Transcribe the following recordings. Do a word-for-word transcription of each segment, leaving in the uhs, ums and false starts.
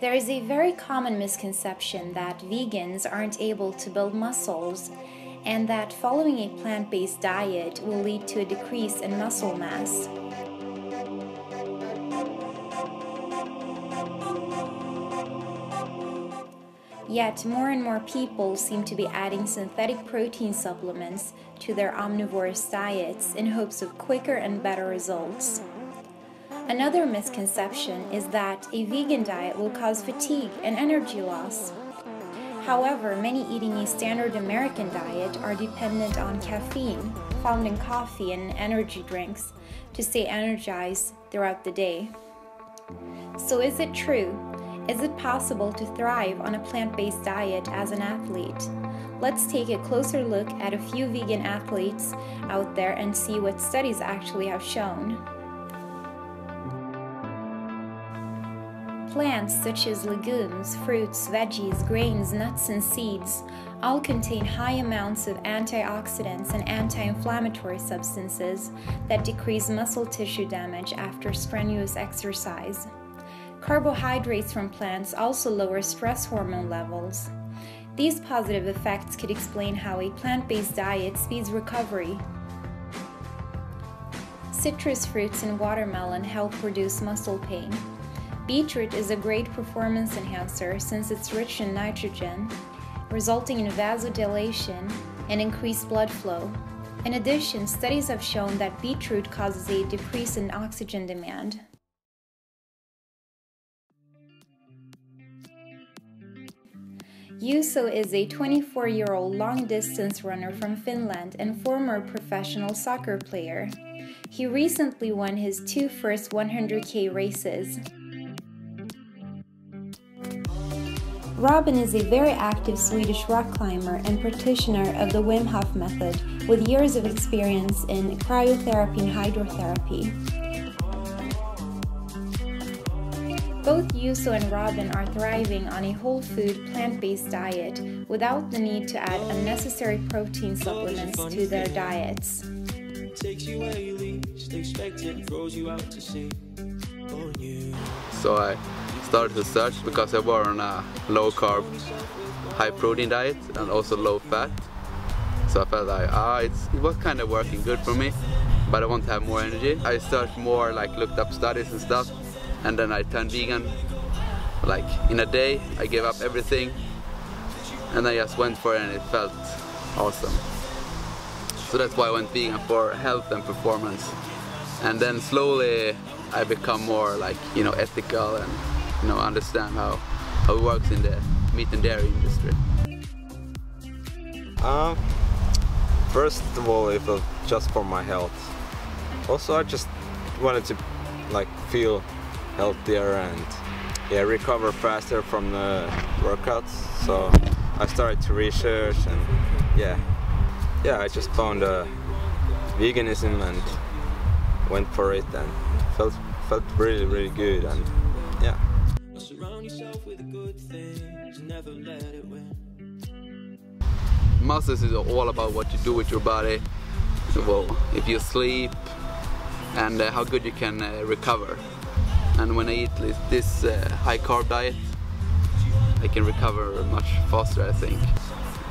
There is a very common misconception that vegans aren't able to build muscles and that following a plant-based diet will lead to a decrease in muscle mass. Yet more and more people seem to be adding synthetic protein supplements to their omnivorous diets in hopes of quicker and better results. Another misconception is that a vegan diet will cause fatigue and energy loss. However, many eating a standard American diet are dependent on caffeine, found in coffee and energy drinks, to stay energized throughout the day. So is it true? Is it possible to thrive on a plant-based diet as an athlete? Let's take a closer look at a few vegan athletes out there and see what studies actually have shown. Plants such as legumes, fruits, veggies, grains, nuts, and seeds all contain high amounts of antioxidants and anti-inflammatory substances that decrease muscle tissue damage after strenuous exercise. Carbohydrates from plants also lower stress hormone levels. These positive effects could explain how a plant-based diet speeds recovery. Citrus fruits and watermelon help reduce muscle pain. Beetroot is a great performance enhancer since it's rich in nitrogen, resulting in vasodilation and increased blood flow. In addition, studies have shown that beetroot causes a decrease in oxygen demand. Juuso is a twenty-four-year-old long-distance runner from Finland and former professional soccer player. He recently won his two first one hundred K races. Robin is a very active Swedish rock climber and practitioner of the Wim Hof method, with years of experience in cryotherapy and hydrotherapy. Both Juuso and Robin are thriving on a whole food, plant-based diet without the need to add unnecessary protein supplements to their diets. So I started to search because I was on a low-carb, high-protein diet and also low-fat. So I felt like, ah, it's, it was kind of working good for me, but I want to have more energy. I searched more, like looked up studies and stuff, and then I turned vegan. Like in a day, I gave up everything, and I just went for it, and it felt awesome. So that's why I went vegan, for health and performance. And then slowly, I become more like, you know, ethical and, you know, understand how, how it works in the meat and dairy industry. Uh, first of all, it was just for my health. Also, I just wanted to like feel healthier and yeah, recover faster from the workouts. So I started to research and yeah, yeah, I just found uh, veganism and went for it and felt felt really really good and yeah. Muscles is all about what you do with your body. So, well, if you sleep and uh, how good you can uh, recover. And when I eat this uh, high carb diet, I can recover much faster, I think.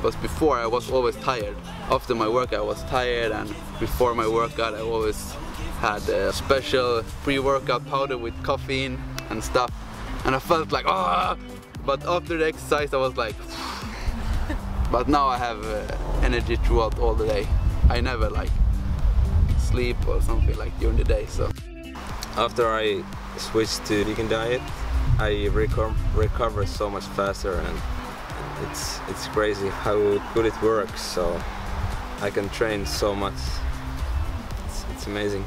Because before I was always tired. After my workout I was tired, and before my workout I always had a special pre-workout powder with caffeine and stuff. And I felt like, ah! But after the exercise I was like, but now I have uh, energy throughout all the day. I never like sleep or something like during the day, so. After I switched to vegan diet, I reco recover so much faster, and it's, it's crazy how good it works, so I can train so much. It's, it's amazing.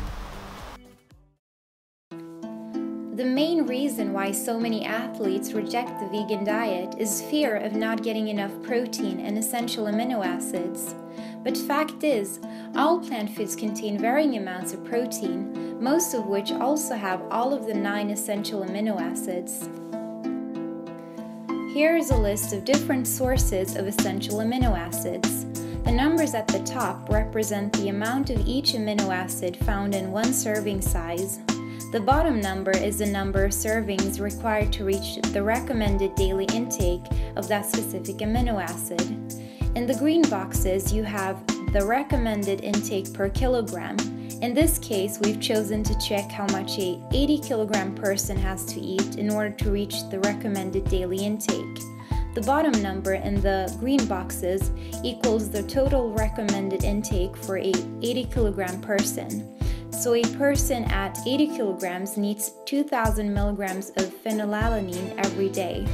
The main reason why so many athletes reject the vegan diet is fear of not getting enough protein and essential amino acids. But fact is, all plant foods contain varying amounts of protein, most of which also have all of the nine essential amino acids. Here is a list of different sources of essential amino acids. The numbers at the top represent the amount of each amino acid found in one serving size. The bottom number is the number of servings required to reach the recommended daily intake of that specific amino acid. In the green boxes, you have the recommended intake per kilogram. In this case, we've chosen to check how much a eighty kilogram person has to eat in order to reach the recommended daily intake. The bottom number in the green boxes equals the total recommended intake for a eighty kilogram person. So a person at eighty kilograms needs two thousand milligrams of phenylalanine every day.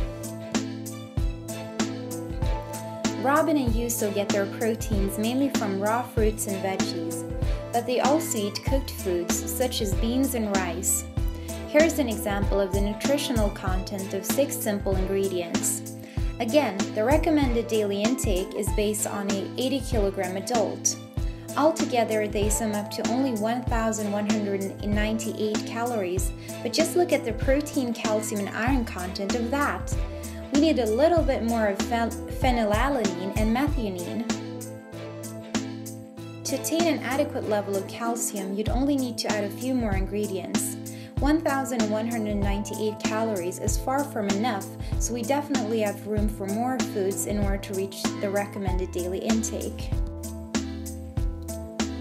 Robin and Yuso get their proteins mainly from raw fruits and veggies, but they also eat cooked foods such as beans and rice. Here's an example of the nutritional content of six simple ingredients. Again, the recommended daily intake is based on an eighty kilogram adult. Altogether, they sum up to only one thousand one hundred ninety-eight calories, but just look at the protein, calcium, and iron content of that. We need a little bit more of phenylalanine and methionine. To attain an adequate level of calcium, you'd only need to add a few more ingredients. one thousand one hundred ninety-eight calories is far from enough, so we definitely have room for more foods in order to reach the recommended daily intake.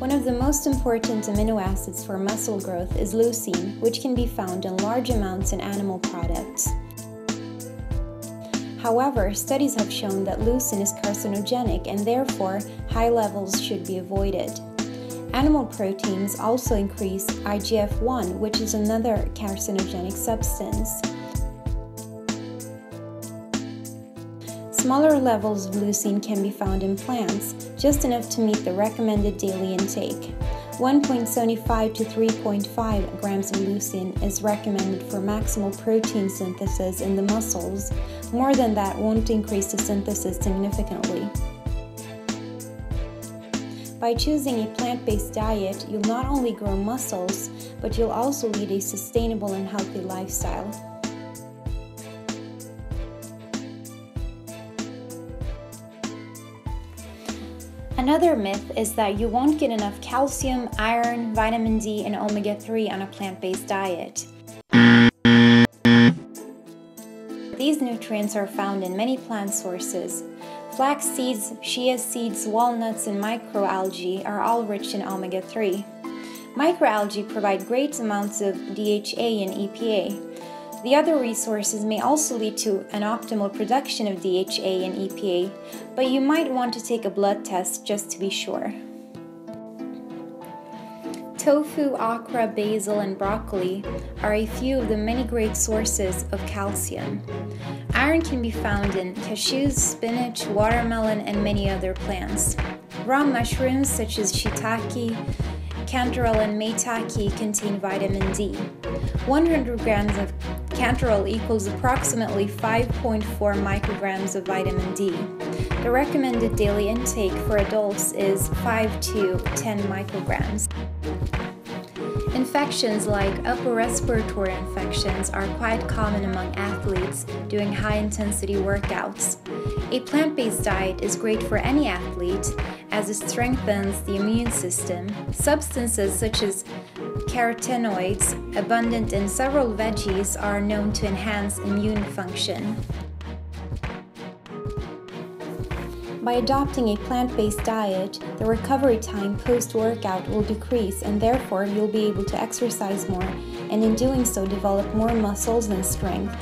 One of the most important amino acids for muscle growth is leucine, which can be found in large amounts in animal products. However, studies have shown that leucine is carcinogenic and therefore high levels should be avoided. Animal proteins also increase I G F one, which is another carcinogenic substance. Smaller levels of leucine can be found in plants, just enough to meet the recommended daily intake. one point seven five to three point five grams of leucine is recommended for maximal protein synthesis in the muscles. More than that won't increase the synthesis significantly. By choosing a plant-based diet, you'll not only grow muscles, but you'll also lead a sustainable and healthy lifestyle. Another myth is that you won't get enough calcium, iron, vitamin D, and omega three on a plant-based diet. These nutrients are found in many plant sources. Flax seeds, chia seeds, walnuts, and microalgae are all rich in omega three. Microalgae provide great amounts of D H A and E P A. The other resources may also lead to an optimal production of D H A and E P A, but you might want to take a blood test just to be sure. Tofu, okra, basil, and broccoli are a few of the many great sources of calcium. Iron can be found in cashews, spinach, watermelon, and many other plants. Raw mushrooms such as shiitake, kanderyl, and maitake contain vitamin D. one hundred grams of kanderyl equals approximately five point four micrograms of vitamin D. The recommended daily intake for adults is five to ten micrograms. Infections like upper respiratory infections are quite common among athletes doing high-intensity workouts. A plant-based diet is great for any athlete as it strengthens the immune system. Substances such as carotenoids, abundant in several veggies, are known to enhance immune function. By adopting a plant-based diet, the recovery time post-workout will decrease and therefore you'll be able to exercise more and in doing so develop more muscles and strength.